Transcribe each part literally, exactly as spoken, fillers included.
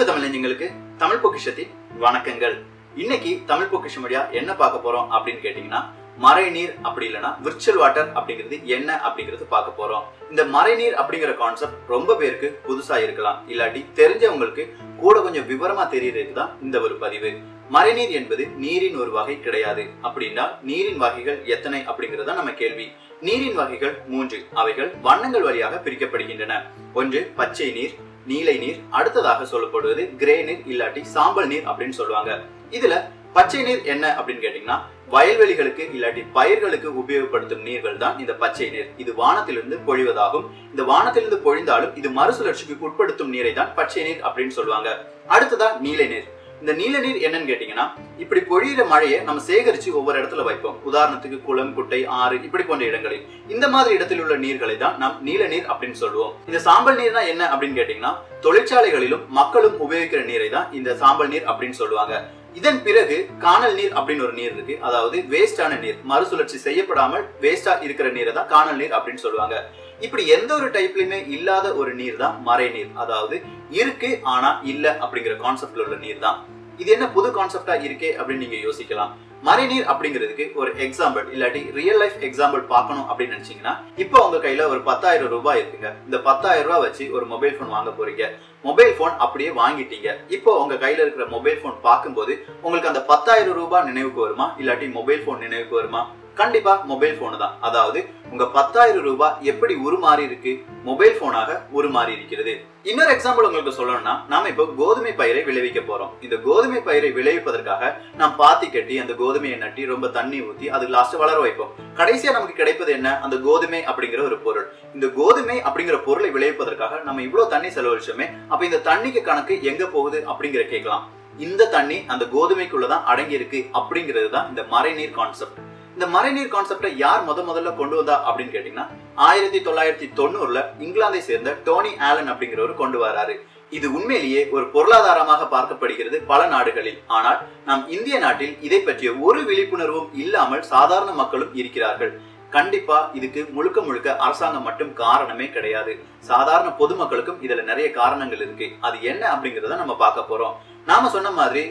வணக்கம் தமிழஞ்சங்களுக்கு, தமிழ் பொக்கிஷத்தின் வணக்கங்கள். இன்னைக்கு தமிழ் பொக்கிஷம் வழியா என்ன பார்க்க போறோம் அப்படின்னு கேட்டீங்கன்னா, மறை நீர் அப்படி இல்லைன்னா விர்ச்சுவல் வாட்டர் அப்படிங்கிறது என்ன அப்படிங்கிறது பார்க்க போறோம். இந்த மறை நீர் அப்படிங்கிற கான்செப்ட் ரொம்ப பேருக்கு புதுசா இருக்கலாம், இல்லாட்டி தெரிஞ்சவங்களுக்கு கூட கொஞ்சம் விவரமா தெரியறதுக்கு தான் இந்த ஒரு பதிவு. மறைநீர் என்பது நீரின் ஒரு வகை கிடையாது. அப்படின்னா நீரின் வகைகள் எத்தனை அப்படிங்கறத நம்ம கேள்வி. நீரின் வகைகள் மூன்று. அவைகள் வண்ணங்கள் வழியாக பிரிக்கப்படுகின்றன. ஒன்று பச்சை நீர், நீலை நீர், அடுத்ததாக சொல்லப்படுவது கிரே நீர் இல்லாட்டி சாம்பல் நீர் அப்படின்னு சொல்லுவாங்க. இதுல பச்சை நீர் என்ன அப்படின்னு கேட்டீங்கன்னா, வயல்வெளிகளுக்கு இல்லாட்டி பயிர்களுக்கு உபயோகப்படுத்தும் நீர்கள் தான் இந்த பச்சை நீர். இது வானத்திலிருந்து பொழிவதாகும். இந்த வானத்திலிருந்து பொழிந்தாலும் இது மறுசுழற்சிக்கு உட்படுத்தும் நீரை தான் பச்சை நீர் அப்படின்னு சொல்லுவாங்க. அடுத்ததான் நீலை நீர். இந்த நீல நீர் என்னன்னு கேட்டீங்கன்னா, இப்படி பொழியிற மழையை நம்ம சேகரிச்சு ஒவ்வொரு இடத்துல வைப்போம். உதாரணத்துக்கு குளம், குட்டை, ஆறு இப்படி போன்ற இடங்களில் இந்த மாதிரி இடத்தில் உள்ள நீர்களை தான் நாம் நீல நீர் அப்படின்னு சொல்லுவோம். இந்த சாம்பல் நீர்னா என்ன அப்படின்னு கேட்டீங்கன்னா, தொழிற்சாலைகளிலும் மக்களும் உபயோகிக்கிற நீரை தான் இந்த சாம்பல் நீர் அப்படின்னு சொல்லுவாங்க. இதன் பிறகு காணல் நீர் அப்படின்னு ஒரு நீர் இருக்கு. அதாவது வேஸ்டான நீர், மறுசுழற்சி செய்யப்படாமல் வேஸ்டா இருக்கிற நீரை தான் காணல் நீர் அப்படின்னு சொல்லுவாங்க. இப்படி எந்த ஒரு டைப்லயுமே இல்லாத ஒரு நீர் தான் மறை நீர். அதாவது இருக்கு ஆனா இல்ல அப்படிங்கிற கான்செப்ட்ல உள்ள நீர் தான். இது என்ன புது கான்செப்டா இருக்கே அப்படின்னு நீங்க யோசிக்கலாம். மறை நீர் அப்படிங்கிறதுக்கு ஒரு எக்ஸாம்பிள் இல்லாட்டி ரியல் லைஃப் எக்ஸாம்பிள் பார்க்கணும் அப்படின்னு நினைச்சீங்கன்னா, இப்போ உங்க கையில ஒரு பத்தாயிரம் ரூபாய் இருக்குங்க. இந்த பத்தாயிரம் ரூபாய் வச்சு ஒரு மொபைல் போன் வாங்க போறீங்க. மொபைல் போன் அப்படியே வாங்கிட்டீங்க. இப்போ உங்க கையில இருக்கிற மொபைல் போன் பார்க்கும்போது உங்களுக்கு அந்த பத்தாயிரம் ரூபாய் நினைவுக்கு வருமா, இல்லாட்டி மொபைல் போன் நினைவுக்கு வருமா? கண்டிப்பா மொபைல் போனு தான். அதாவது உங்க பத்தாயிரம் ரூபாய் எப்படி உருமாறி இருக்கு, மொபைல் போனாக உருமாறி இருக்கிறது. இன்னொரு எக்ஸாம்பிள் உங்களுக்கு சொல்லணும்னா, நாம இப்போ கோதுமை பயிரை விளைவிக்க போறோம். இந்த கோதுமை பயிரை விளைவிப்பதற்காக நாம் பாத்தி கட்டி அந்த கோதுமையை நட்டி ரொம்ப தண்ணி ஊத்தி அது லாஸ்ட் வளர வைப்போம். கடைசியா நமக்கு கிடைப்பது என்ன? அந்த கோதுமை அப்படிங்கிற ஒரு பொருள். இந்த கோதுமை அப்படிங்கிற பொருளை விளைவிப்பதற்காக நம்ம இவ்வளவு தண்ணி செலவழிச்சோமே, அப்ப இந்த தண்ணிக்கு கணக்கு எங்க போகுது அப்படிங்கிற கேட்கலாம். இந்த தண்ணி அந்த கோதுமைக்குள்ளதான் அடங்கி இருக்கு அப்படிங்கிறது தான் இந்த மறை நீர் கான்செப்ட். இந்த மறைநீர் கான்செப்டை யார் முத முதல்ல கொண்டு வந்தா அப்படின்னு கேட்டீங்கன்னா, ஆயிரத்தி தொள்ளாயிரத்தி தொண்ணூறுல இங்கிலாந்தை சேர்ந்த டோனி ஆலன் அப்படிங்கிறவர் கொண்டு வராரு. இது உண்மையிலேயே ஒரு பொருளாதாரமாக பார்க்கப்படுகிறது பல நாடுகளில். ஆனால் நாம் இந்திய நாட்டில் இதை பற்றிய ஒரு விழிப்புணர்வும் இல்லாமல் சாதாரண மக்களும் இருக்கிறார்கள். கண்டிப்பா இதுக்கு முழுக்க முழுக்க அரசாங்கம் மட்டும் காரணமே கிடையாது. சாதாரண பொதுமக்களுக்கும் இதுல நிறைய காரணங்கள் இருக்கு. அது என்ன அப்படிங்கறத நம்ம பார்க்க போறோம். நாம சொன்ன மாதிரி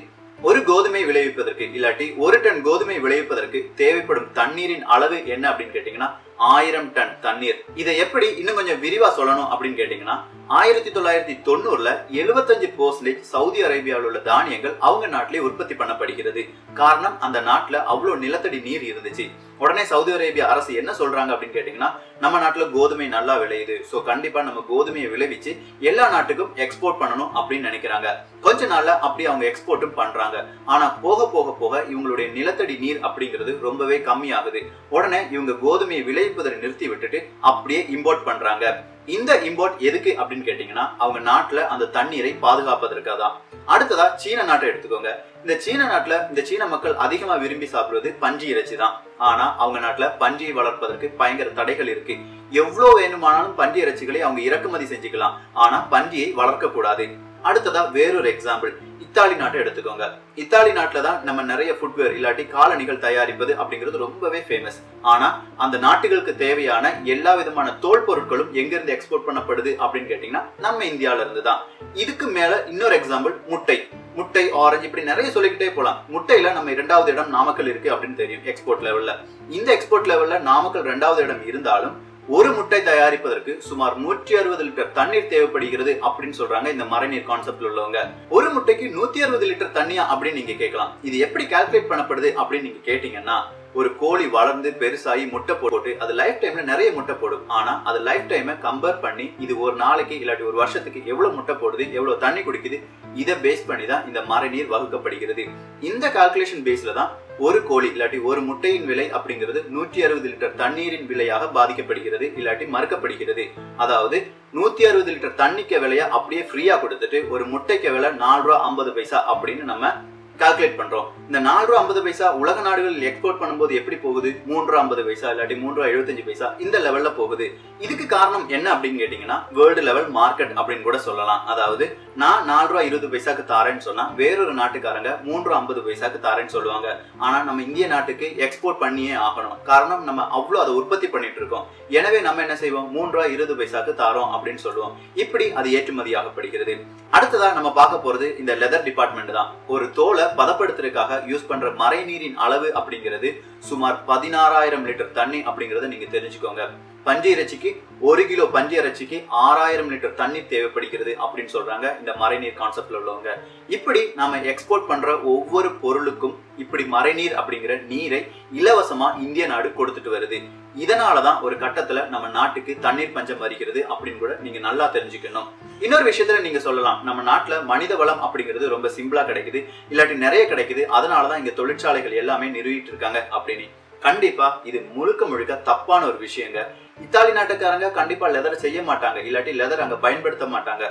ஒரு கோதுமை விளைவிப்பதற்கு இல்லாட்டி ஒரு டன் கோதுமை விளைவிப்பதற்கு தேவைப்படும் தண்ணீரின் அளவு என்ன அப்படின்னு கேட்டீங்கன்னா, ஆயிரம் டன் தண்ணீர். இதை எப்படி இன்னும் கொஞ்சம் விரிவா சொல்லணும் அப்படின்னு கேட்டீங்கன்னா, ஆயிரத்தி தொள்ளாயிரத்தி தொண்ணூறுல எழுபத்தஞ்சு போஸ்லேஜ் சவுதி அரேபியாவில் உள்ள தானியங்கள் அவங்க நாட்டிலே உற்பத்தி பண்ணப்படுகிறது. காரணம், அந்த நாட்டுல அவ்வளவு நிலத்தடி நீர் இருந்துச்சு. உடனே சவுதி அரேபியா அரசு என்ன சொல்றாங்க அப்படின்னு கேட்டீங்கன்னா, நம்ம நாட்டுல கோதுமை நல்லா விளையுது, சோ கண்டிப்பா நம்ம கோதுமையை விளைவிச்சு எல்லா நாட்டுக்கும் எக்ஸ்போர்ட் பண்ணணும் அப்படின்னு நினைக்கிறாங்க. கொஞ்ச நாள்ல அப்படி அவங்க எக்ஸ்போர்ட்டும் பண்றாங்க. ஆனா போக போக போக இவங்களுடைய நிலத்தடி நீர் அப்படிங்கிறது ரொம்பவே கம்மி ஆகுது. உடனே இவங்க கோதுமையை விளைவிப்பதை நிறுத்தி விட்டுட்டு அப்படியே இம்போர்ட் பண்றாங்க. இந்த இம்போர்ட் எதுக்கு அப்படின்னு கேட்டீங்கன்னா, அவங்க நாட்டுல அந்த தண்ணீரை பாதுகாப்பதற்காதான். அடுத்ததா சீன நாட்டை எடுத்துக்கோங்க. இந்த சீன நாட்டுல இந்த சீன மக்கள் அதிகமா விரும்பி சாப்பிடுவது பன்றி இறைச்சி தான். ஆனா அவங்க நாட்டுல பன்றியை வளர்ப்பதற்கு பயங்கர தடைகள் இருக்கு. எவ்வளவு வேணுமானாலும் பன்றி இறைச்சிகளை அவங்க இறக்குமதி செஞ்சுக்கலாம், ஆனா பன்றியை வளர்க்க கூடாது. அடுத்ததா வேறொரு எக்ஸாம்பிள் இத்தாலி நாட்டை எடுத்துக்கோங்க. இத்தாலி நாட்டுல தான் நம்ம நிறைய ஃபுட்வேர் இல்லாட்டி காலணிகள் தயாரிப்பது அப்படிங்கிறது ரொம்பவே ஃபேமஸ். ஆனா அந்த நாட்டுகளுக்கு தேவையான எல்லா விதமான தோல் பொருட்களும் எங்க இருந்து எக்ஸ்போர்ட் பண்ணப்படுது அப்படின்னு கேட்டீங்கன்னா, நம்ம இந்தியால இருந்து தான். இதுக்கு மேல இன்னொரு எக்ஸாம்பிள் முட்டை. முட்டை, ஆரஞ்சு இப்படி நிறைய சொல்லிக்கிட்டே போலாம். முட்டையில நம்ம இரண்டாவது இடம் நாமக்கல் இருக்கு அப்படின்னு தெரியும் எக்ஸ்போர்ட் லெவல்ல. இந்த எக்ஸ்போர்ட் லெவல்ல நாமக்கல் இரண்டாவது இடம் இருந்தாலும் ஒரு முட்டை தயாரிப்பதற்கு சுமார் நூற்றி அறுபது லிட்டர் தண்ணீர் தேவைப்படுகிறது அப்படின்னு சொல்றாங்க இந்த மறைநீர் கான்செப்ட்ல உள்ளவங்க. ஒரு முட்டைக்கு நூத்தி அறுபது லிட்டர் தண்ணியா அப்படின்னு நீங்க கேட்கலாம். இது எப்படி கால்குலேட் பண்ணப்படுது அப்படின்னு நீங்க கேட்டீங்கன்னா, ஒரு கோழி வளர்ந்து பெருசாகி முட்டை போட்டு அது லைஃப் டைம்ல நிறைய முட்டை போடும். ஆனா அது லைஃப் டைமை கம்பேர் பண்ணி இது ஒரு நாளைக்கு இல்லாட்டி ஒரு வருஷத்துக்கு எவ்வளவு முட்டை போடுது, எவ்வளவு தண்ணி குடிக்குது, இதை பேஸ் பண்ணி தான் இந்த மறைநீர் வகுக்கப்படுகிறது. இந்த கால்குலேஷன் பேஸ்ல தான் ஒரு கோழி இல்லாட்டி ஒரு முட்டையின் விலை அப்படிங்கிறது நூற்றி அறுபது லிட்டர் தண்ணீரின் விலையாக பாதிக்கப்படுகிறது இல்லாட்டி மறுக்கப்படுகிறது. அதாவது நூத்தி அறுபது லிட்டர் தண்ணிக்க விலையா அப்படியே ஃப்ரீயா கொடுத்துட்டு ஒரு முட்டைக்கு விலை நாலு ரூபா ஐம்பது பைசா அப்படின்னு நம்ம கால்குலேட் பண்றோம். இந்த நாலு ரூபா ஐம்பது பைசா உலக நாடுகளில் எக்ஸ்போர்ட் பண்ணும்போது எப்படி போகுது? மூன்று ரூபா ஐம்பது பைசா இல்லாட்டி மூன்று ரூபா எழுபத்தஞ்சு பைசா இந்த லெவல்ல போகுது. இதுக்கு காரணம் என்ன அப்படின்னு கேட்டீங்கன்னா, வேர்ல்டு லெவல் மார்க்கெட் அப்படின்னு கூட சொல்லலாம். அதாவது நான் நாலு ரூபா இருபது பைசாக்கு தாரேன்னு சொன்னா வேறொரு நாட்டுக்காரங்க மூன்று ரூபா ஐம்பது பைசாக்கு தாரேன்னு சொல்லுவாங்க. ஆனா நம்ம இந்திய நாட்டுக்கு எக்ஸ்போர்ட் பண்ணியே ஆகணும். காரணம், நம்ம அவ்வளவு அதை உற்பத்தி பண்ணிட்டு இருக்கோம். எனவே நம்ம என்ன செய்வோம், மூன்று இருபது பைசாக்கு தாரோம் அப்படின்னு சொல்லுவோம். இப்படி அது ஏற்றுமதியாகப்படுகிறது. அடுத்ததான் நம்ம பார்க்க போறது இந்த லெதர் டிபார்ட்மெண்ட் தான். ஒரு தோலை பதப்படுத்துறதுக்காக யூஸ் பண்ற மறை நீரின் அளவு அப்படிங்கிறது சுமார் பதினாறாயிரம் லிட்டர் தண்ணி அப்படிங்கறத நீங்க தெரிஞ்சுக்கோங்க. பஞ்சு இறைச்சிக்கு ஒரு கிலோ பஞ்சு இறைச்சிக்கு ஆறாயிரம் லிட்டர் தண்ணீர் தேவைப்படுகிறது அப்படின்னு சொல்றாங்க இந்த மறைநீர் கான்செப்ட்ல உள்ளவங்க. இப்படி நாம எக்ஸ்போர்ட் பண்ற ஒவ்வொரு பொருளுக்கும் இப்படி மறைநீர் அப்படிங்கிற நீரை இலவசமா இந்திய நாடு கொடுத்துட்டு வருது. இதனாலதான் ஒரு கட்டத்துல நம்ம நாட்டுக்கு தண்ணீர் பஞ்சம் வருகிறது அப்படின்னு கூட நீங்க நல்லா தெரிஞ்சுக்கணும். இன்னொரு விஷயத்துல நீங்க சொல்லலாம், நம்ம நாட்டுல மனித வளம் அப்படிங்கிறது ரொம்ப சிம்பிளா கிடைக்குது, இல்லாட்டி நிறைய கிடைக்குது, அதனாலதான் இங்க தொழிற்சாலைகள் எல்லாமே நிறுவிட்டு இருக்காங்க அப்படின்னு. கண்டிப்பா இது முழுக்க முழுக்க தப்பான ஒரு விஷயங்க. இத்தாலி நாட்டுக்காரங்க கண்டிப்பா லெதர் செய்ய மாட்டாங்க, இல்லாட்டி லெதர் அங்க பயன்படுத்த மாட்டாங்க.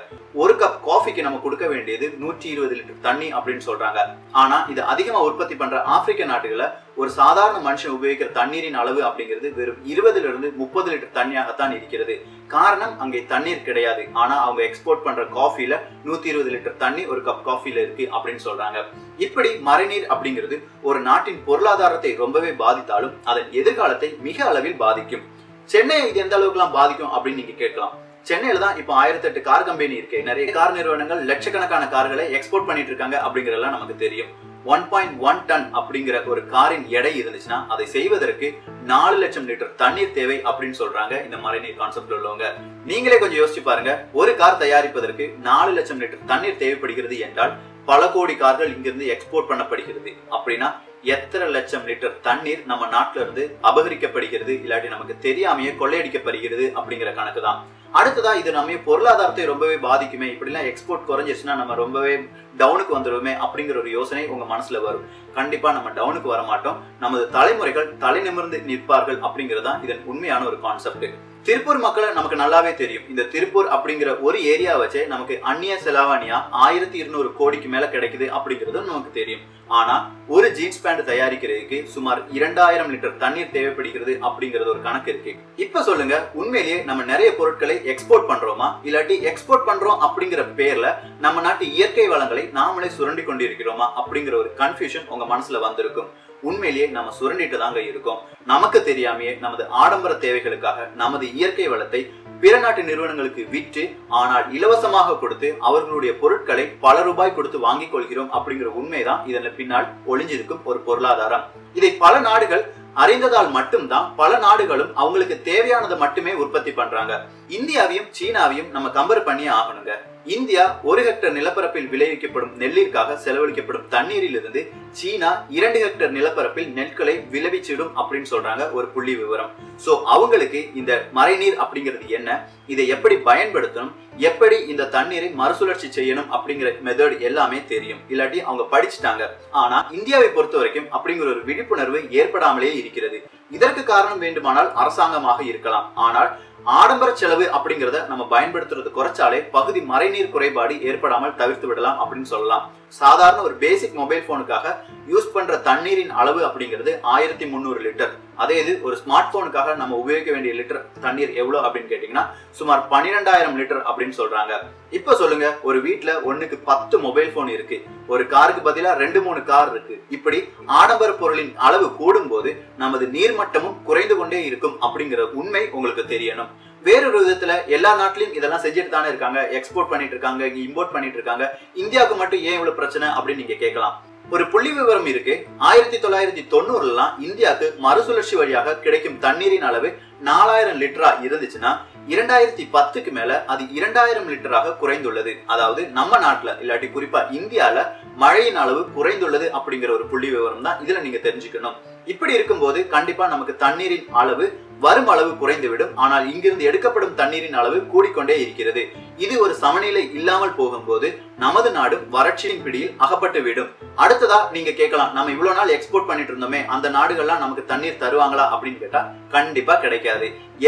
ஒரு கப் காஃபிக்கு நம்ம கொடுக்க வேண்டியது நூற்றி இருபது லிட்டர் தண்ணி அப்படின்னு சொல்றாங்க. ஆனா இது அதிகமா உற்பத்தி பண்ற ஆப்பிரிக்க நாடுகளை ஒரு சாதாரண மனுஷன் உபயோகிக்கிற தண்ணீரின் அளவு அப்படிங்கிறது வெறும் இருபதுல இருந்து முப்பது லிட்டர் தண்ணியாகத்தான் இருக்கிறது. காரணம், அங்கே தண்ணீர் கிடையாது. ஆனா அவங்க எக்ஸ்போர்ட் பண்ற காஃபில நூத்தி இருபது லிட்டர் தண்ணி ஒரு கப் காஃபில இருக்கு அப்படின்னு சொல்றாங்க. இப்படி மறைநீர் அப்படிங்கிறது ஒரு நாட்டின் பொருளாதாரத்தை ரொம்பவே பாதித்தாலும் அதன் எதிர்காலத்தை மிக அளவில் பாதிக்கும். சென்னையை இது எந்த அளவுக்கு எல்லாம் பாதிக்கும் அப்படின்னு நீங்க கேட்கலாம். சென்னையில தான் இப்ப ஆயிரத்தி எட்டு கார் கம்பெனி இருக்கு, நிறைய கார் நிறுவனங்கள் லட்சக்கணக்கான கார்களை எக்ஸ்போர்ட் பண்ணிட்டு இருக்காங்க அப்படிங்கறதெல்லாம் நமக்கு தெரியும். ஒன் பாயிண்ட் ஒன் டன் அப்படிங்கிற ஒரு காரின் எடை இருந்துச்சுன்னா அதை செய்வதற்கு நாலு லட்சம் லிட்டர் தண்ணீர் தேவை அப்படின்னு சொல்றாங்க இந்த மறைநீர் கான்செப்ட்ல உள்ளவங்க. நீங்களே கொஞ்சம் யோசிச்சு பாருங்க, ஒரு கார் தயாரிப்பதற்கு நாலு லட்சம் லிட்டர் தண்ணீர் தேவைப்படுகிறது என்றால் பல கோடி கார்கள் இங்கிருந்து எக்ஸ்போர்ட் பண்ணப்படுகிறது. அப்படின்னா எத்தனை லட்சம் லிட்டர் தண்ணீர் நம்ம நாட்டில இருந்து அபகரிக்கப்படுகிறது, இல்லாட்டி நமக்கு தெரியாமையே கொள்ளையடிக்கப்படுகிறது அப்படிங்கிற கணக்கு தான். அடுத்ததா இது நம்ம பொருளாதாரத்தை ரொம்பவே பாதிக்குமே, இப்படிலாம் எக்ஸ்போர்ட் குறைஞ்சிருச்சுன்னா நம்ம ரொம்பவே டவுனுக்கு வந்துடுவோமே அப்படிங்கிற ஒரு யோசனை உங்க மனசுல வரும். கண்டிப்பா நம்ம டவுனுக்கு வரமாட்டோம், நமது தலைமுறைகள் தலை நிமிர்ந்து நிற்பார்கள் அப்படிங்கறதுதான் இதன் உண்மையான ஒரு கான்செப்ட். திருப்பூர் மக்களை நமக்கு நல்லாவே தெரியும். இந்த திருப்பூர் அப்படிங்கிற ஒரு ஏரியா வச்சே நமக்கு அந்நிய செலாவணியா ஆயிரத்தி இருநூறு கோடிக்கு மேல கிடைக்குது அப்படிங்கிறதும் நமக்கு தெரியும். ஆனா ஒரு ஜீன்ஸ் பேண்ட் தயாரிக்கிறதுக்கு சுமார் இரண்டாயிரம் லிட்டர் தண்ணீர் தேவைப்படுகிறது அப்படிங்கறது ஒரு கணக்கு இருக்கு. இப்ப சொல்லுங்க, உண்மையிலேயே நம்ம நிறைய பொருட்களை எக்ஸ்போர்ட் பண்றோமா, இல்லாட்டி எக்ஸ்போர்ட் பண்றோம் அப்படிங்கிற பேர்ல நம்ம நாட்டு இயற்கை வளங்களை நாமளே சுரண்டி கொண்டிருக்கிறோமா அப்படிங்கிற ஒரு கன்ஃபியூஷன் உங்க மனசுல வந்திருக்கும். உண்மையிலேயே நம்ம சுரண்டிட்டு தாங்க இருக்கோம். நமக்கு தெரியாமையே நமது ஆடம்பர தேவைகளுக்காக நமது இயற்கை வளத்தை பிற நாட்டு நிறுவனங்களுக்கு விற்று, ஆனால் இலவசமாக கொடுத்து அவர்களுடைய பொருட்களை பல ரூபாய் கொடுத்து வாங்கிக் கொள்கிறோம் அப்படிங்கிற உண்மைதான் இதன் பின்னால் ஒளிஞ்சிருக்கும் ஒரு பொருளாதாரம். இதை பல நாடுகள் அறிந்ததால் மட்டும்தான் பல நாடுகளும் அவங்களுக்கு தேவையானதை மட்டுமே உற்பத்தி பண்றாங்க. இந்தியாவையும் சீனாவையும் நம்ம கம்பேர் பண்ணியே ஆகணுங்க. இந்தியா ஒரு ஹெக்டர் நிலப்பரப்பில் விளைவிக்கப்படும் நெல்லிற்காக செலவழிக்கப்படும் தண்ணீரில் இருந்து சீனா இரண்டு ஹெக்டர் நிலப்பரப்பில் நெற்களை விளைவிச்சிடும் அப்படின்னு சொல்றாங்க ஒரு புள்ளி விவரம். சோ அவங்களுக்கு இந்த மறைநீர் அப்படிங்கிறது என்ன, இதை எப்படி பயன்படுத்தணும், எப்படி இந்த தண்ணீரை மறுசுழற்சி செய்யணும் அப்படிங்கிற மெத்தட் எல்லாமே தெரியும், இல்லாட்டி அவங்க படிச்சுட்டாங்க. ஆனா இந்தியாவை பொறுத்த வரைக்கும் அப்படிங்கிற ஒரு விழிப்புணர்வு ஏற்படாமலே இருக்கிறது. இதற்கு காரணம் வேண்டுமானால் அரசாங்கமாக இருக்கலாம். ஆனால் ஆடம்பர செலவு அப்படிங்கறத நம்ம பயன்படுத்துறது குறைச்சாலே பகுதி மறைநீர் குறைபாடு ஏற்படாமல் தவிர்த்து விடலாம் அப்படின்னு சொல்லலாம். சாதாரண ஒரு பேசிக் மொபைல் போனுக்காக யூஸ் பண்ற தண்ணீரின் அளவு அப்படிங்கிறது ஆயிரத்தி முந்நூறு லிட்டர். அதே இது ஒரு ஸ்மார்ட் போனுக்காக நம்ம உபயோகிக்க வேண்டிய லிட்டர் தண்ணீர் எவ்வளவு அப்படின்னு கேட்டீங்கன்னா சுமார் பன்னிரெண்டாயிரம் லிட்டர் அப்படின்னு சொல்றாங்க. இப்ப சொல்லுங்க, ஒரு வீட்டுல ஒண்ணுக்கு பத்து மொபைல் போன் இருக்கு, ஒரு காருக்கு பதிலா ரெண்டு மூணு கார் இருக்கு. இப்படி ஆடம்பர பொருளின் அளவு கூடும் போது நமது நீர்மட்டமும் குறைந்து கொண்டே இருக்கும் அப்படிங்கிற உண்மை உங்களுக்கு தெரியணும். வேறொரு விதத்துல எல்லா நாட்டிலையும் இதெல்லாம் செஞ்சுட்டு தானே இருக்காங்க, எக்ஸ்போர்ட் பண்ணிட்டு இருக்காங்க, இம்போர்ட் பண்ணிட்டு இருக்காங்க, இந்தியாவுக்கு மட்டும் ஏன் இவ்வளவு பிரச்சனை அப்படின்னு நீங்க கேட்கலாம். ஒரு புள்ளி விவரம் இருக்கு. ஆயிரத்தி தொள்ளாயிரத்தி தொண்ணூறுலாம் இந்தியாவுக்கு மறுசுழற்சி வழியாக கிடைக்கும் தண்ணீரின் அளவு நாலாயிரம் லிட்டரா இருந்துச்சுன்னா இரண்டாயிரத்தி பத்துக்கு மேல அது இரண்டாயிரம் லிட்டராக குறைந்துள்ளது. அதாவது நம்ம நாட்டுல, இல்லாட்டி குறிப்பா இந்தியால மழையின் அளவு குறைந்துள்ளது அப்படிங்கிற ஒரு புள்ளி விவரம் தான் இதுல நீங்க தெரிஞ்சுக்கணும். இப்படி இருக்கும்போது கண்டிப்பா நமக்கு தண்ணீரின் அளவு வரும் அளவு குறைந்துவிடும், ஆனால் இங்கிருந்து எடுக்கப்படும் தண்ணீரின் அளவு கூடிக்கொண்டே இருக்கிறது. இது ஒரு சமநிலை இல்லாமல் போகும்போது நமது நாடும் வறட்சியின் பிடியில் அகப்பட்டு விடும். அடுத்ததா நீங்க கேட்கலாம், நம்ம இவ்வளவு நாள் எக்ஸ்போர்ட் பண்ணிட்டு இருந்தோமே, அந்த நாடுகள்லாம் நமக்கு தண்ணீர் தருவாங்களா அப்படின்னு கேட்டா கண்டிப்பா கிடைக்காது.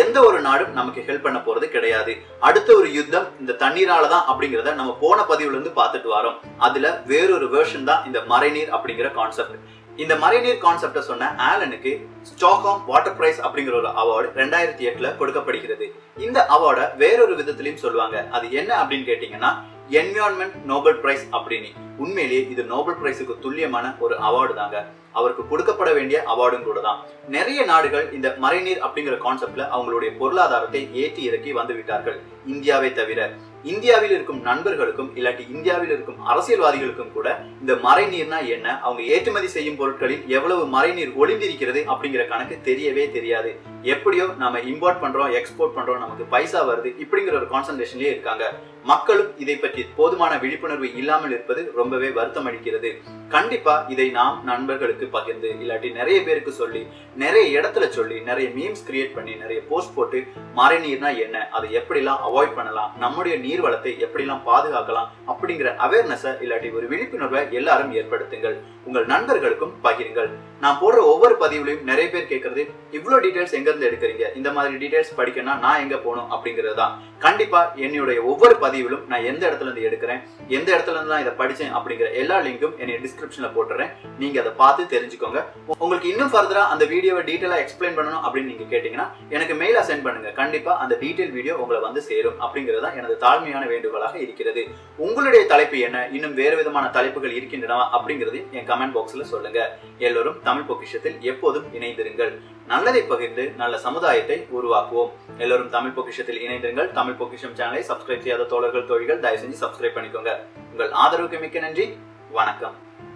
எந்த ஒரு நாடும் நமக்கு ஹெல்ப் பண்ண போறது கிடையாது. அடுத்த ஒரு யுத்தம் இந்த தண்ணீராலதான் அப்படிங்கிறத நம்ம போன பதிவுல இருந்து பார்த்துட்டு வரோம். அதுல வேறொரு வேர்ஷன் தான் இந்த மறைநீர் அப்படிங்கிற கான்செப்ட். இந்த மறைநீர் கான்செப்டை சொன்ன ஆலனுக்கு ஸ்டாக்ஹோம் வாட்டர் பிரைஸ் அப்படிங்கிற ஒரு அவார்டு ரெண்டாயிரத்தி எட்டுல கொடுக்கப்படுகிறது. இந்த அவார்டை வேறொரு விதத்திலையும் சொல்லுவாங்க. அது என்ன அப்படின்னு கேட்டீங்கன்னா என்விரான்மெண்ட் நோபல் பிரைஸ் அப்படின்னு. உண்மையிலேயே இது நோபல் பிரைஸுக்கு துல்லியமான ஒரு அவார்டு தாங்க. அவருக்கு கொடுக்கப்பட வேண்டிய அவார்டும் கூட தான். நிறைய நாடுகள் இந்த மறைநீர் அப்படிங்கிற கான்செப்ட்ல அவங்களுடைய பொருளாதாரத்தை ஏற்றி இறக்கி வந்து விட்டார்கள். இந்தியாவை தவிர இந்தியாவில் இருக்கும் நண்பர்களுக்கும் இல்லாட்டி இந்தியாவில் இருக்கும் அரசியல்வாதிகளுக்கும் கூட இந்த மறைநீர்னா என்ன, அவங்க ஏற்றுமதி செய்யும் பொருட்களில் எவ்வளவு மறைநீர் ஒளிந்திருக்கிறது அப்படிங்கிற கணக்கு தெரியவே தெரியாது. எப்படியோ நம்ம இம்போர்ட் பண்றோம், எக்ஸ்போர்ட் பண்றோம், நமக்கு பைசா வருது இப்படிங்கிற ஒரு கான்சன்ட்ரேஷன்லயே இருக்காங்க. மக்களும் இதை பற்றி போதுமான விழிப்புணர்வு இல்லாமல் இருப்பது ரொம்பவே வருத்தம் அளிக்கிறது. கண்டிப்பா இதை நாம் நண்பர்களுக்கு பகிர்ந்து இல்லாட்டி நிறைய பேருக்கு சொல்லி நிறைய இடத்துல சொல்லி நிறைய மீம்ஸ் கிரியேட் பண்ணி நிறைய போஸ்ட் போட்டு மறைநீர்னா என்ன, அதை எப்படிலாம் அவாய்ட் பண்ணலாம், நம்முடைய நீர் வளத்தை எப்படிலாம் பாதுகாக்கலாம் அப்படிங்கிற அவேர்னஸை இல்லாட்டி ஒரு விழிப்புணர்வை எல்லாரும் ஏற்படுத்துங்கள். உங்கள் நண்பர்களுக்கும் பகிருங்கள். நான் போடுற ஒவ்வொரு பதிவுலையும் நிறைய பேர் கேட்கறது இவ்வளவு டீடைல்ஸ் எங்க இருந்து எடுக்கிறீங்க, இந்த மாதிரி டீடைல்ஸ் படிக்கணும், நான் எங்க போகணும் அப்படிங்கறதுதான். கண்டிப்பா என்னுடைய ஒவ்வொரு பதிவிலும் நான் எந்த இடத்துல இருந்து எடுக்கிறேன், எந்த இடத்துல இருந்து நான் இதை படிச்சேன் அப்படிங்கிற எல்லா லிங்கும் என்னுடைய டிஸ்கிரிப்ஷன்ல போட்டுறேன். நீங்க அதை பார்த்து தெரிஞ்சுக்கோங்க. உங்களுக்கு இன்னும் ஃபர்தரா அந்த வீடியோவை டீடைலா எக்ஸ்பிளைன் பண்ணணும் அப்படின்னு நீங்க கேட்டீங்கன்னா எனக்கு மெயிலா சென்ட் பண்ணுங்க. கண்டிப்பா அந்த டீடைல் வீடியோ உங்களை வந்து சேரும் அப்படிங்கறதுதான் எனது தாழ்மையான வேண்டுகோளாக இருக்கிறது. உங்களுடைய தலைப்பு என்ன, இன்னும் வேறு விதமான தலைப்புகள் இருக்கின்றன அப்படிங்கறதையும் என் கமெண்ட் பாக்ஸ்ல சொல்லுங்க. எல்லோரும் தமிழ் பொக்கிஷத்தில் எப்போதும் இணைந்திருங்கள். நல்லதை பகிர்ந்து நல்ல சமுதாயத்தை உருவாக்குவோம். எல்லோரும் தமிழ் பொக்கிஷத்தில் இணைந்திருங்கள். தமிழ் பொக்கிஷம் சேனலை சப்ஸ்கிரைப் செய்யாத தோழர்கள் தோழிகள் தயவு செஞ்சு சப்ஸ்கிரைப் பண்ணிக்கோங்க. உங்கள் ஆதரவுக்கு மிக்க நன்றி. வணக்கம்.